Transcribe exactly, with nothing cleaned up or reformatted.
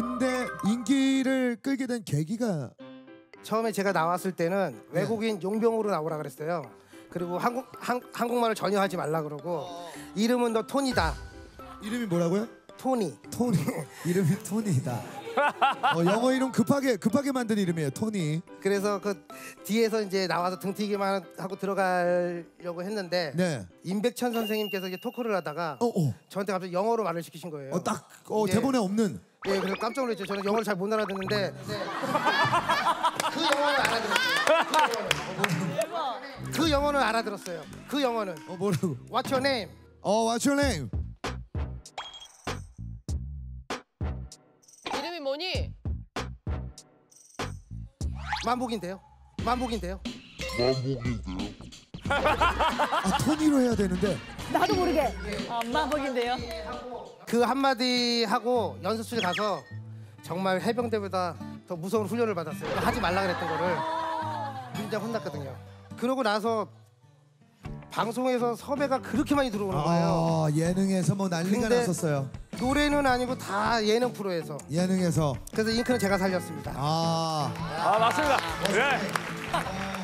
근데 인기를 끌게 된 계기가? 처음에 제가 나왔을 때는 외국인 네. 용병으로 나오라 그랬어요. 그리고 한국, 한, 한국말을 전혀 하지 말라 그러고 어. 이름은 너 토니다. 이름이 뭐라고요? 토니. 토니. 이름이 토니다. 어, 영어 이름 급하게 급하게 만든 이름이에요, 토니. 그래서 그 뒤에서 이제 나와서 등튀기만 하고 들어가려고 했는데 네. 임백천 선생님께서 이제 토크를 하다가 어, 어. 저한테 갑자기 영어로 말을 시키신 거예요. 어, 딱 어, 대본에 없는. 예, 그래서 깜짝 놀랐죠. 저는 영어를 잘 못 알아듣는데 네. 그 영어를 알아들었어요. 그 영어는 알아들었어요. 그 영어는. 어, 뭐라고? What's your name? 어, What's your name? 이름이 뭐니? 만복인데요. 만복인데요. 만복인데요. 아, 토니로 해야 되는데. 나도 모르게. 예. 아, 만복인데요. 그 한마디 하고 연습실 가서 정말 해병대보다 더 무서운 훈련을 받았어요. 하지 말라 그랬던 거를 진짜 혼났거든요. 그러고 나서 방송에서 섭외가 그렇게 많이 들어오는 거예요. 아, 예능에서 뭐 난리가 났었어요. 노래는 아니고 다 예능 프로에서. 예능에서. 그래서 잉크는 제가 살렸습니다. 아, 아 맞습니다. 네.